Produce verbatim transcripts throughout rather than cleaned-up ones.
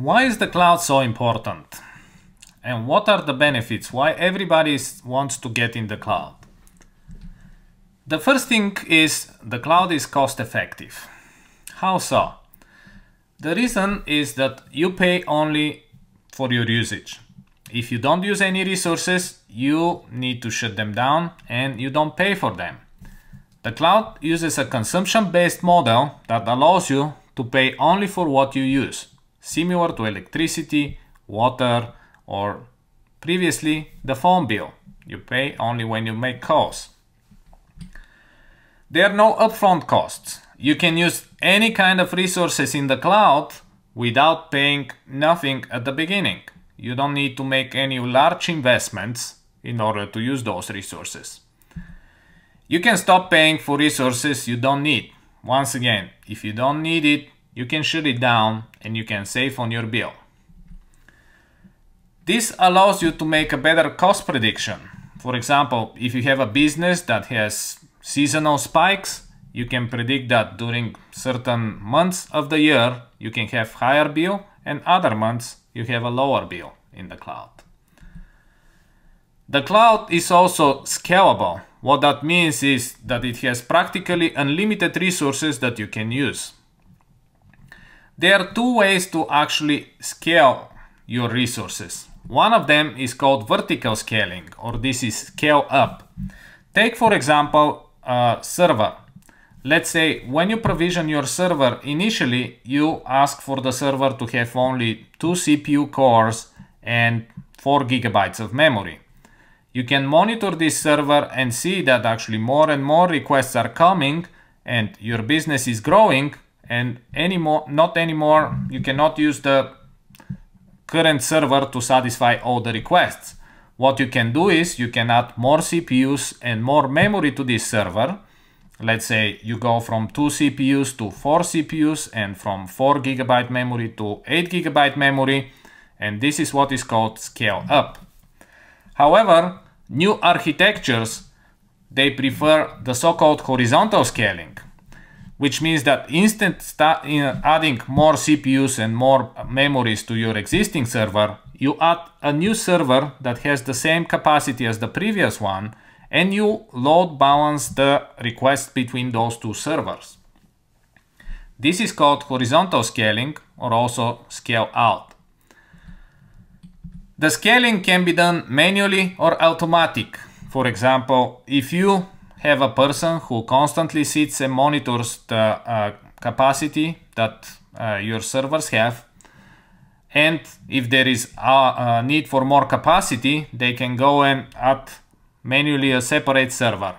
Why is the cloud so important? And what are the benefits? Why everybody wants to get in the cloud? The first thing is the cloud is cost effective. How so? The reason is that you pay only for your usage. If you don't use any resources, you need to shut them down and you don't pay for them. The cloud uses a consumption-based model that allows you to pay only for what you use, similar to electricity, water, or previously the phone bill. You pay only when you make calls. There are no upfront costs. You can use any kind of resources in the cloud without paying nothing at the beginning. You don't need to make any large investments in order to use those resources. You can stop paying for resources you don't need. Once again, if you don't need it, you can shut it down and you can save on your bill. This allows you to make a better cost prediction. For example, if you have a business that has seasonal spikes, you can predict that during certain months of the year, you can have higher bill and other months you have a lower bill in the cloud. The cloud is also scalable. What that means is that it has practically unlimited resources that you can use. There are two ways to actually scale your resources. One of them is called vertical scaling, or this is scale up. Take, for example, a server. Let's say when you provision your server, initially you ask for the server to have only two C P U cores and four gigabytes of memory. You can monitor this server and see that actually more and more requests are coming and your business is growing, and anymore, not anymore, you cannot use the current server to satisfy all the requests. What you can do is you can add more C P Us and more memory to this server. Let's say you go from two C P Us to four C P Us and from four gigabyte memory to eight gigabyte memory. And this is what is called scale up. However, new architectures, they prefer the so-called horizontal scaling, which means that instead of adding more C P Us and more memories to your existing server, you add a new server that has the same capacity as the previous one, and you load balance the requests between those two servers. This is called horizontal scaling, or also scale out. The scaling can be done manually or automatic. For example, if you have a person who constantly sits and monitors the uh, capacity that uh, your servers have, and if there is a, a need for more capacity, they can go and add manually a separate server.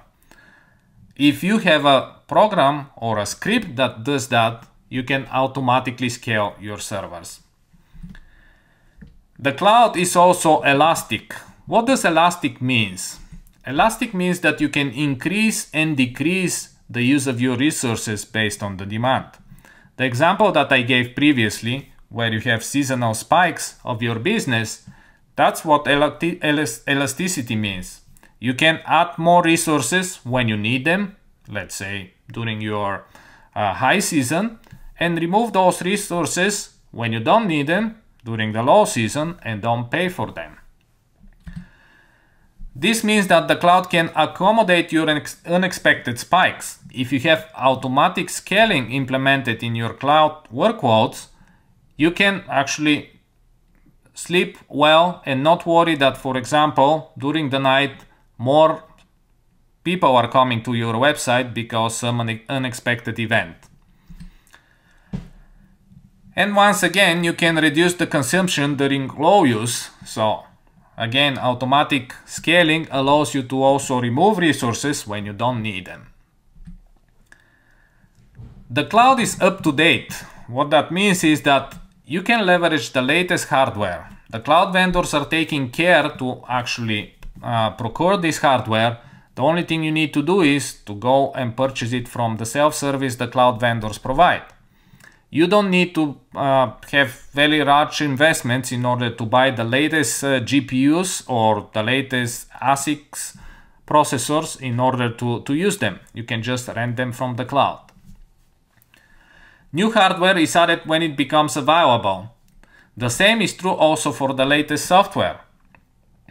If you have a program or a script that does that, you can automatically scale your servers. The cloud is also elastic. What does elastic means? Elastic means that you can increase and decrease the use of your resources based on the demand. The example that I gave previously, where you have seasonal spikes of your business, that's what elasticity means. You can add more resources when you need them, let's say during your uh, high season, and remove those resources when you don't need them during the low season and don't pay for them. This means that the cloud can accommodate your unexpected spikes. If you have automatic scaling implemented in your cloud workloads, you can actually sleep well and not worry that, for example, during the night, more people are coming to your website because of some unexpected event. And once again, you can reduce the consumption during low use. So again, automatic scaling allows you to also remove resources when you don't need them. The cloud is up to date. What that means is that you can leverage the latest hardware. The cloud vendors are taking care to actually Uh, procure this hardware. The only thing you need to do is to go and purchase it from the self-service the cloud vendors provide. You don't need to uh, have very large investments in order to buy the latest uh, G P Us or the latest A S I Cs processors in order to, to use them. You can just rent them from the cloud. New hardware is added when it becomes available. The same is true also for the latest software.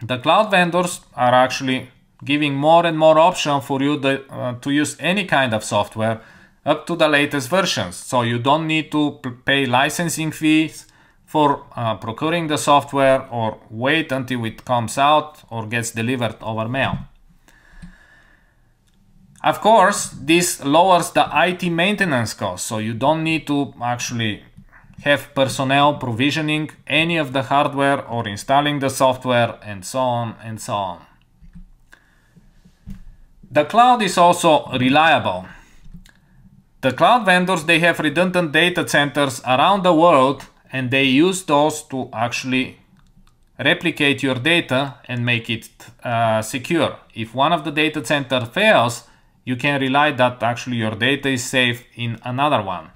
The cloud vendors are actually giving more and more options for you to, uh, to use any kind of software up to the latest versions. So you don't need to pay licensing fees for uh, procuring the software or wait until it comes out or gets delivered over mail. Of course, this lowers the I T maintenance cost, so you don't need to actually have personnel provisioning any of the hardware or installing the software and so on and so on. The cloud is also reliable. The cloud vendors, they have redundant data centers around the world, and they use those to actually replicate your data and make it uh, secure. If one of the data center fails, you can rely that actually your data is safe in another one.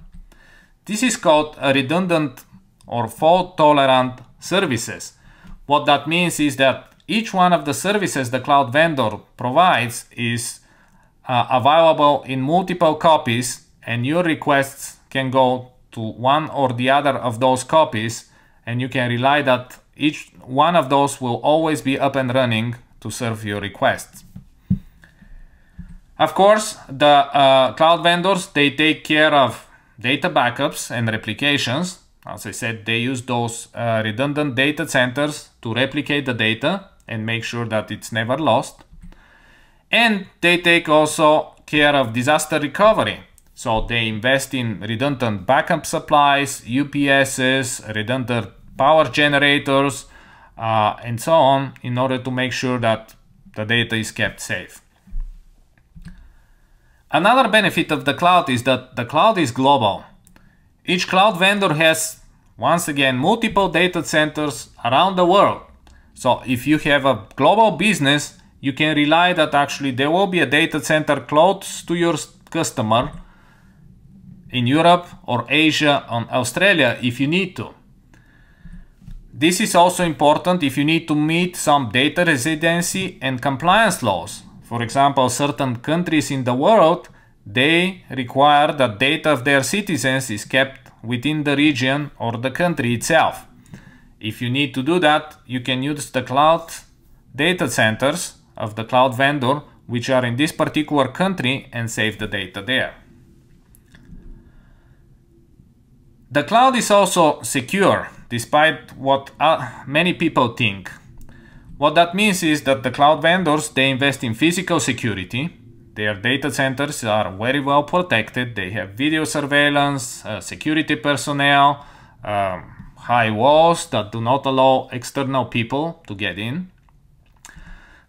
This is called a redundant or fault-tolerant services. What that means is that each one of the services the cloud vendor provides is uh, available in multiple copies, and your requests can go to one or the other of those copies, and you can rely that each one of those will always be up and running to serve your requests. Of course, the uh, cloud vendors, they take care of data backups and replications. As I said, they use those uh, redundant data centers to replicate the data and make sure that it's never lost. And they take also care of disaster recovery. So they invest in redundant backup supplies, U P Ss, redundant power generators, uh, and so on, in order to make sure that the data is kept safe. Another benefit of the cloud is that the cloud is global. Each cloud vendor has, once again, multiple data centers around the world. So if you have a global business, you can rely that actually there will be a data center close to your customer in Europe or Asia or Australia if you need to. This is also important if you need to meet some data residency and compliance laws. For example, certain countries in the world, they require that data of their citizens is kept within the region or the country itself. If you need to do that, you can use the cloud data centers of the cloud vendor, which are in this particular country, and save the data there. The cloud is also secure, despite what uh, many people think. What that means is that the cloud vendors, they invest in physical security. Their data centers are very well protected. They have video surveillance, uh, security personnel, um, high walls that do not allow external people to get in.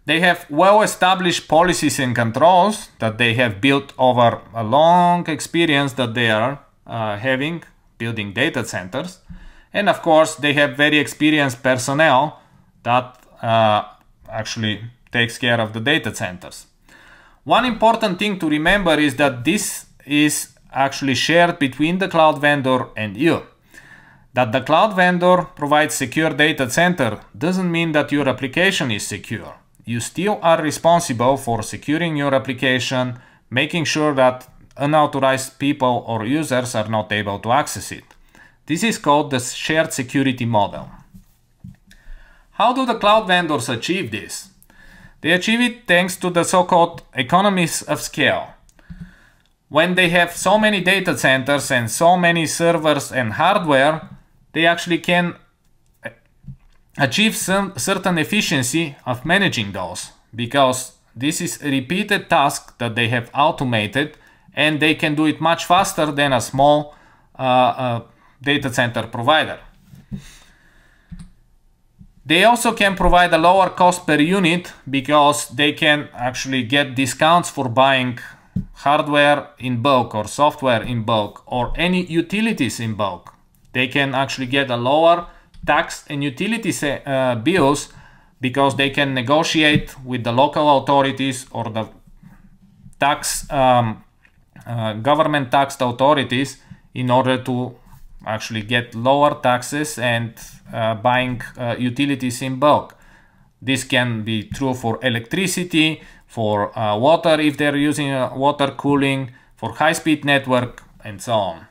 They have well-established policies and controls that they have built over a long experience that they are uh, having building data centers. And of course, they have very experienced personnel that uh, actually takes care of the data centers. One important thing to remember is that this is actually shared between the cloud vendor and you. That the cloud vendor provides secure data center doesn't mean that your application is secure. You still are responsible for securing your application, making sure that unauthorized people or users are not able to access it. This is called the shared security model. How do the cloud vendors achieve this? They achieve it thanks to the so-called economies of scale. When they have so many data centers and so many servers and hardware, they actually can achieve some certain efficiency of managing those, because this is a repeated task that they have automated, and they can do it much faster than a small uh, uh, data center provider. They also can provide a lower cost per unit, because they can actually get discounts for buying hardware in bulk or software in bulk or any utilities in bulk. They can actually get a lower tax and utility uh, bills, because they can negotiate with the local authorities or the tax um, uh, government taxed authorities in order to actually get lower taxes and uh, buying uh, utilities in bulk. This can be true for electricity, for uh, water if they're using uh, water cooling, for high-speed network, and so on.